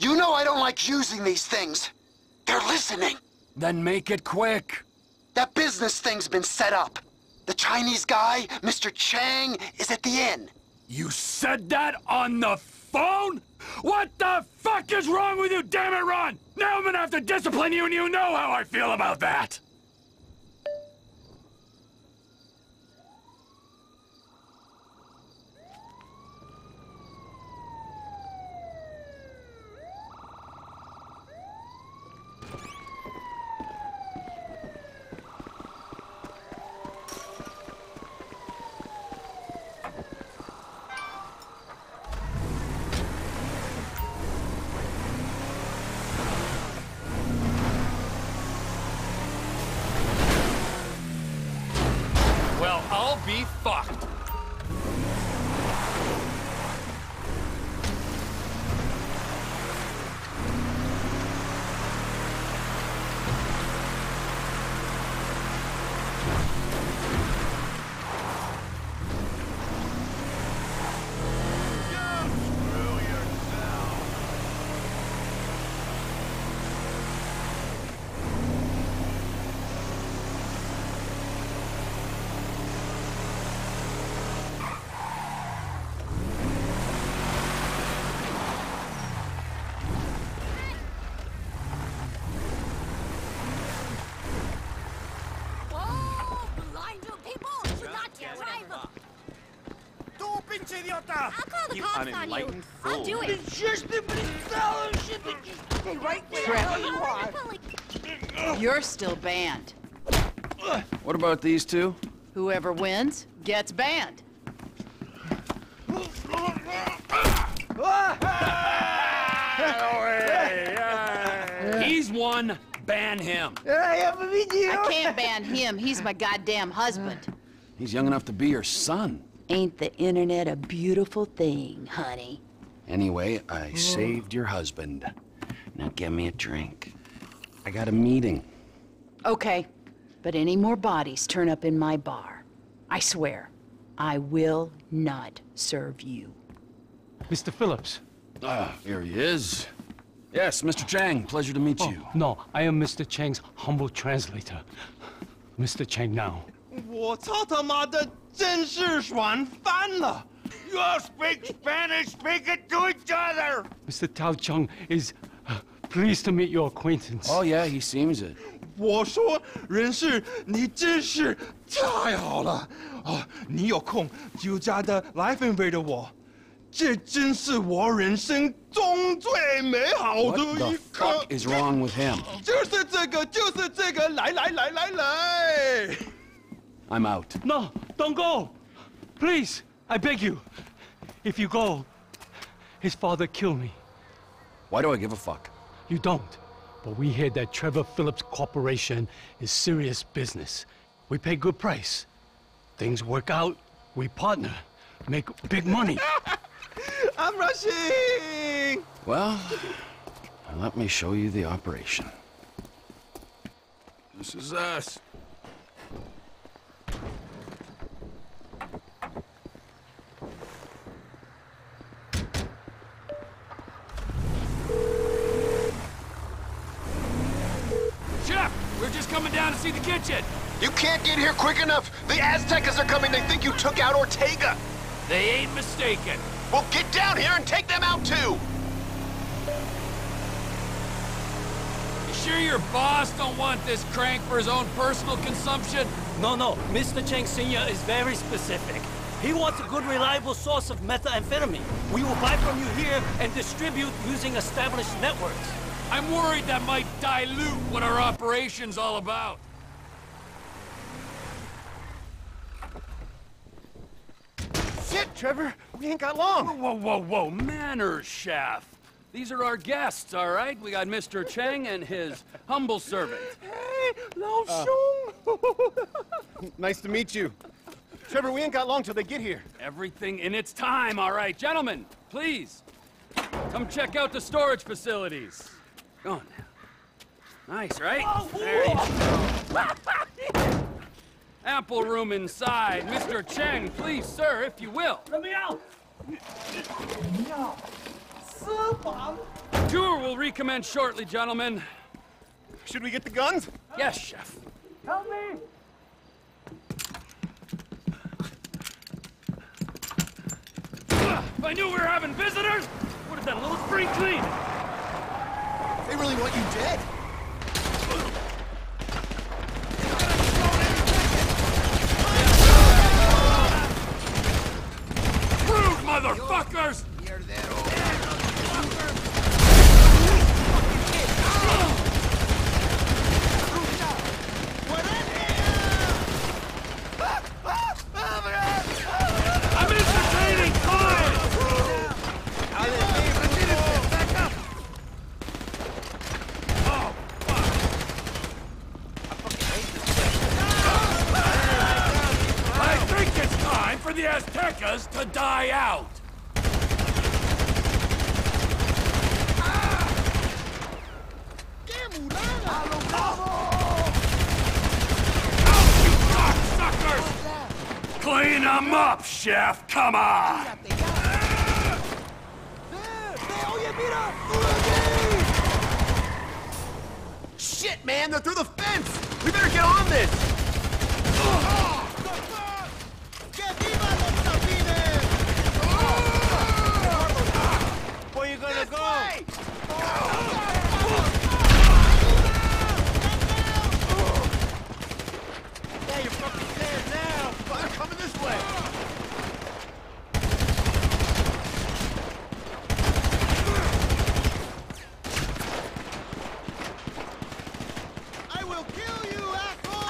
You know I don't like using these things. They're listening. Then make it quick. That business thing's been set up. The Chinese guy, Mr. Chang, is at the inn. You said that on the phone? What the fuck is wrong with you, damn it, Ron? Now I'm gonna have to discipline you, and you know how I feel about that. Enlightened fool. I'll do it. Trevor, you're still banned. What about these two? Whoever wins gets banned. He's won. Ban him. I can't ban him. He's my goddamn husband. He's young enough to be your son. Ain't the internet a beautiful thing, honey? Anyway, I saved your husband. Now get me a drink. I got a meeting. Okay, but any more bodies turn up in my bar. I swear, I will not serve you. Mr. Phillips. Ah, here he is. Yes, Mr. Chang, pleasure to meet you. No, I am Mr. Chang's humble translator. Mr. Chang now. You speak Spanish, speak it to each other! Mr. Tao Chung is pleased to meet your acquaintance. Oh yeah, he seems it. What the fuck is wrong with him? I'm out. No, don't go. Please, I beg you. If you go, his father killed me. Why do I give a fuck? You don't. But we hear that Trevor Phillips Corporation is serious business. We pay good price. Things work out, we partner, make big money. I'm rushing! Well, let me show you the operation. This is us. Coming down to see the kitchen. You can't get here quick enough. The Aztecas are coming. They think you took out Ortega. They ain't mistaken. Well, get down here and take them out too. You sure your boss don't want this crank for his own personal consumption? No, no. Mr. Chang Sr. is very specific. He wants a good, reliable source of methamphetamine. We will buy from you here and distribute using established networks. I'm worried that might dilute what our operation's all about. Shit, Trevor! We ain't got long! Whoa, whoa, whoa, whoa! Manners, chef! These are our guests, all right? We got Mr. Chang and his humble servant. Hey, Lao Xiong! Nice to meet you. Trevor, we ain't got long till they get here. Everything in its time, all right? Gentlemen, please, come check out the storage facilities. Go on now. Nice, right? Oh, there you go. Ample room inside. Mr. Chang, please, sir, if you will. Let me out! No. Tour will recommence shortly, gentlemen. Should we get the guns? Yes, chef. Help me! If I knew we were having visitors, would have done a little spring clean. They really want you dead. Rude motherfuckers! You're that old motherfucker! I'm entertaining time! For the Aztecas to die out! Out, you cocksuckers! Clean them up, chef! Come on! Shit, man! They're through the fence! We better get on this! Where you gonna go? Yeah, you're fucking dead now. They're coming this way. I will kill you, asshole!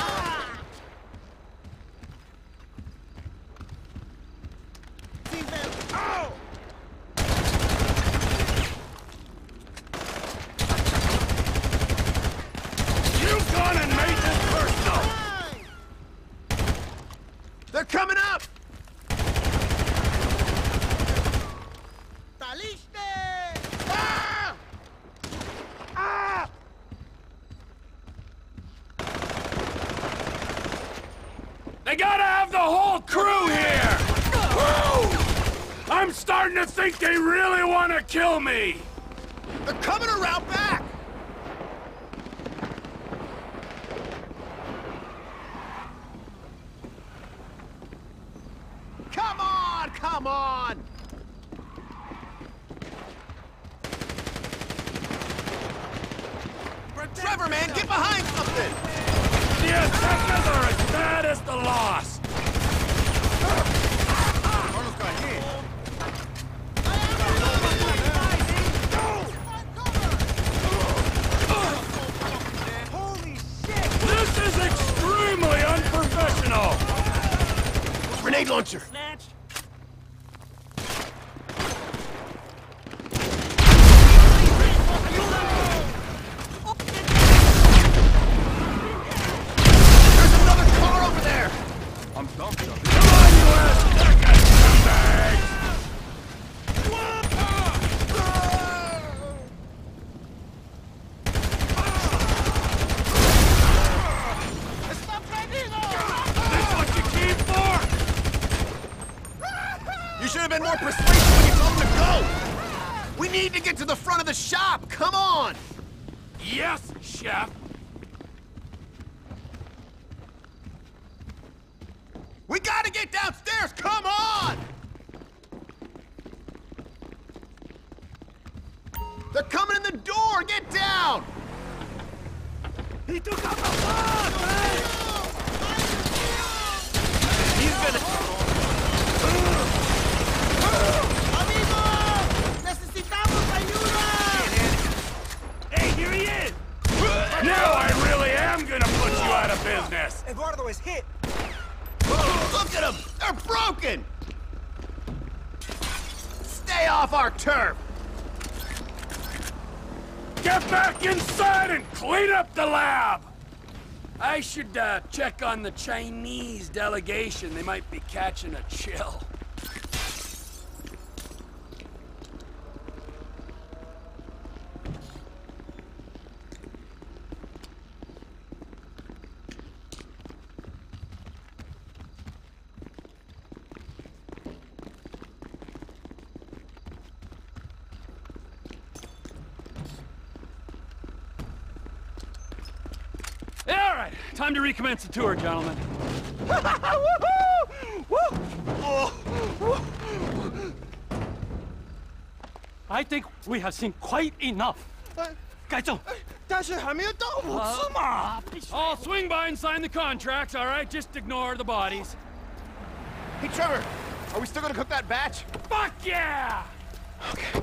Ah. They gotta have the whole crew here! Woo! I'm starting to think they really want to kill me! They're coming around back! Come on! Come on! Trevor, man, get behind something! The Aztecas are as bad as the lost! Arnold's got hit! Holy shit! This is extremely unprofessional! Grenade launcher! Snatch! Come on! Yes, chef! We gotta get downstairs! Come on! They're coming in the door! Get down! He took out the bomb! He's gonna... Now I really am gonna put you out of business! Eduardo is hit! Look at them! They're broken! Stay off our turf! Get back inside and clean up the lab! I should check on the Chinese delegation. They might be catching a chill. right, time to recommence the tour, gentlemen. Woo-hoo! Woo! Oh. I think we have seen quite enough. I'll swing by and sign the contracts, all right? Just ignore the bodies. Hey, Trevor, are we still gonna cook that batch? Fuck yeah! Okay.